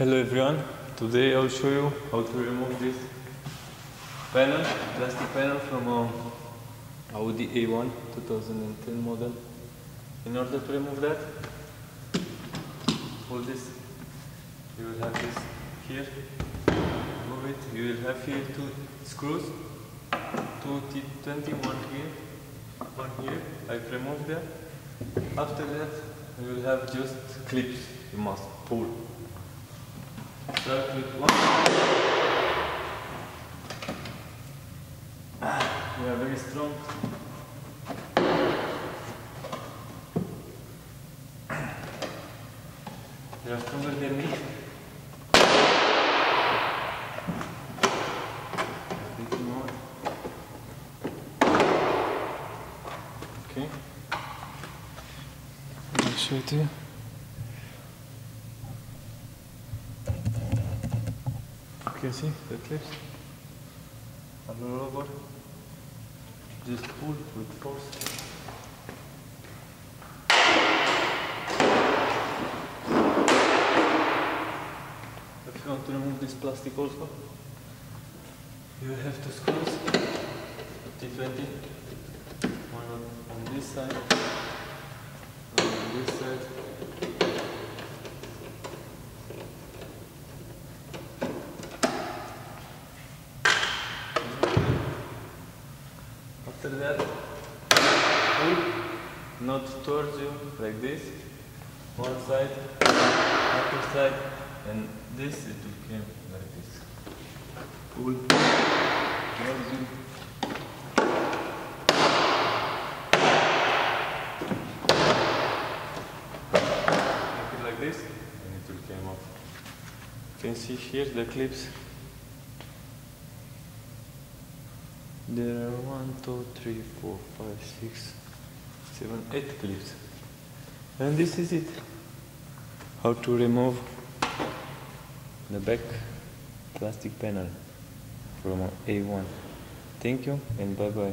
Hello everyone, today I'll show you how to remove this panel, plastic panel from Audi A1 2010 model. In order to remove that, pull this, you will have this here, move it, you will have here two screws, two T20, one here, I've removed that. After that, you will have just clips you must pull. Start with one. They are very strong. They are stronger than me. Okay. I'll show it to you. You can see the clips on the robot. Just pull with force. If you want to remove this plastic also, you have to screw T20. One on this side, one on this side. After that, pull, not towards you, like this, one side, other side, and this it will come like this. Pull, towards you. Make it like this, and it will come off. You can see here the clips. There are 1, 2, 3, 4, 5, 6, 7, 8 clips. And this is it. How to remove the back plastic panel from A1. Thank you and bye bye.